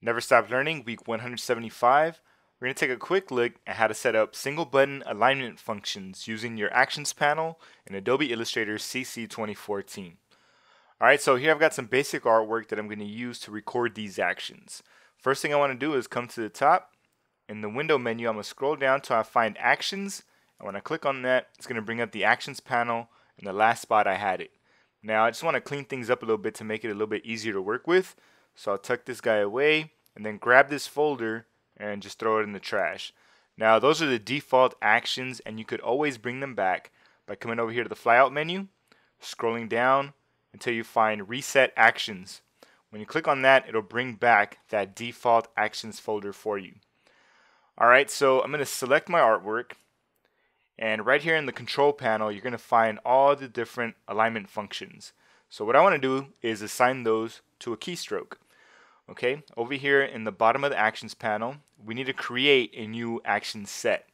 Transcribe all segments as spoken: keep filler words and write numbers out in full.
Never Stop Learning Week one hundred seventy-five, we're going to take a quick look at how to set up single button alignment functions using your Actions panel in Adobe Illustrator C C twenty fourteen. Alright, so here I've got some basic artwork that I'm going to use to record these actions. First thing I want to do is come to the top. In the window menu, I'm going to scroll down till I find Actions, and when I click on that, it's going to bring up the Actions panel in the last spot I had it. Now I just want to clean things up a little bit to make it a little bit easier to work with. So I'll tuck this guy away and then grab this folder and just throw it in the trash. Now those are the default actions, and you could always bring them back by coming over here to the flyout menu, scrolling down until you find Reset Actions. When you click on that, it'll bring back that default actions folder for you. Alright, so I'm going to select my artwork, and right here in the control panel you're going to find all the different alignment functions. So what I want to do is assign those to a keystroke. Okay, over here in the bottom of the Actions panel, we need to create a new action set.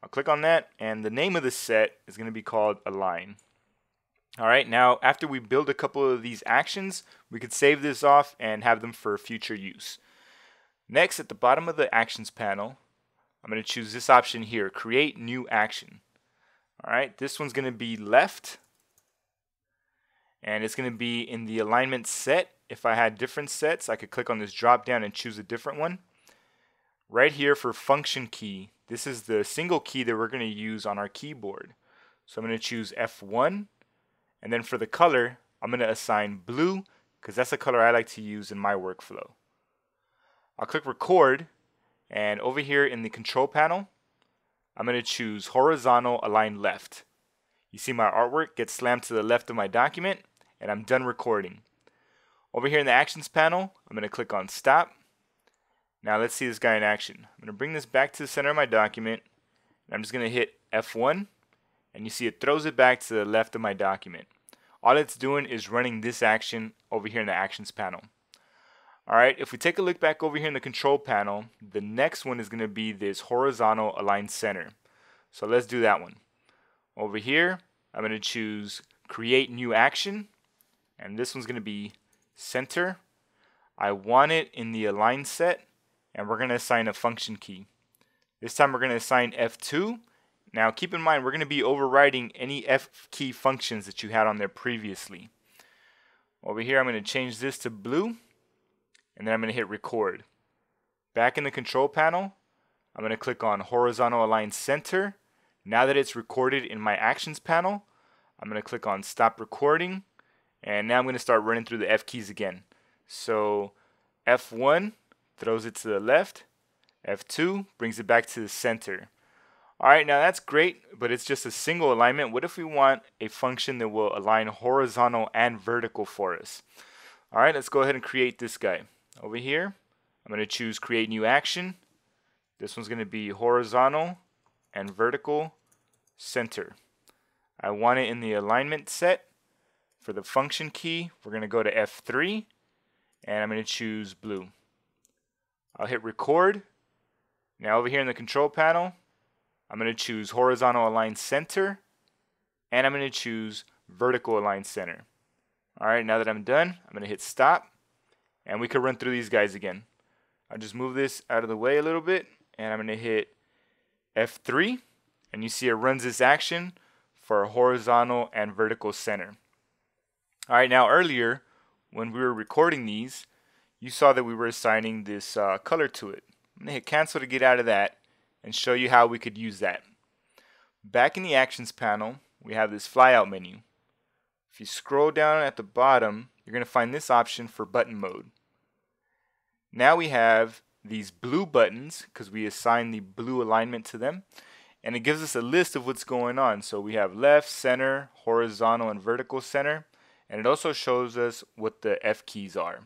I'll click on that, and the name of the set is going to be called Align. Alright, now after we build a couple of these actions, we could save this off and have them for future use. Next, at the bottom of the Actions panel, I'm going to choose this option here, Create New Action. Alright, this one's going to be left, and it's going to be in the alignment set. If I had different sets, I could click on this drop down and choose a different one. Right here for function key, this is the single key that we're going to use on our keyboard. So I'm going to choose F one, and then for the color, I'm going to assign blue because that's the color I like to use in my workflow. I'll click record, and over here in the control panel, I'm going to choose Horizontal Align Left. You see my artwork gets slammed to the left of my document, and I'm done recording. Over here in the Actions panel, I'm going to click on Stop. Now let's see this guy in action. I'm going to bring this back to the center of my document, and I'm just going to hit F one, and you see it throws it back to the left of my document. All it's doing is running this action over here in the Actions panel. Alright, if we take a look back over here in the control panel, the next one is going to be this Horizontal Align Center. So let's do that one. Over here, I'm going to choose Create New Action, and this one's going to be Center. I want it in the align set, and we're going to assign a function key. This time we're going to assign F two. Now keep in mind, we're going to be overriding any F key functions that you had on there previously. Over here I'm going to change this to blue, and then I'm going to hit record. Back in the control panel, I'm going to click on Horizontal Align Center. Now that it's recorded in my Actions panel, I'm going to click on Stop Recording. And now I'm going to start running through the F keys again. So F one throws it to the left, F two brings it back to the center. Alright, now that's great, but it's just a single alignment. What if we want a function that will align horizontal and vertical for us? Alright, let's go ahead and create this guy. Over here, I'm going to choose Create New Action. This one's going to be Horizontal and Vertical Center. I want it in the alignment set. For the function key, we're going to go to F three, and I'm going to choose blue. I'll hit record. Now over here in the control panel, I'm going to choose Horizontal Align Center, and I'm going to choose Vertical Align Center. Alright, now that I'm done, I'm going to hit stop, and we could run through these guys again. I'll just move this out of the way a little bit, and I'm going to hit F three, and you see it runs this action for horizontal and vertical center. Alright, now earlier when we were recording these, you saw that we were assigning this uh, color to it. I'm going to hit cancel to get out of that and show you how we could use that. Back in the Actions panel, we have this flyout menu. If you scroll down at the bottom, you're going to find this option for button mode. Now we have these blue buttons because we assign the blue alignment to them, and it gives us a list of what's going on. So we have left, center, horizontal, and vertical center. And it also shows us what the F keys are.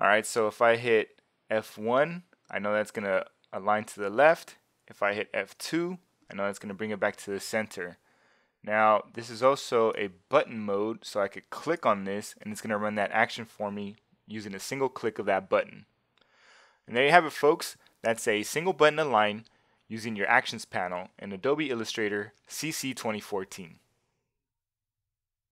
Alright, so if I hit F one, I know that's going to align to the left. If I hit F two, I know that's going to bring it back to the center. Now, this is also a button mode, so I could click on this, and it's going to run that action for me using a single click of that button. And there you have it, folks. That's a single button align using your Actions panel in Adobe Illustrator C C twenty fourteen.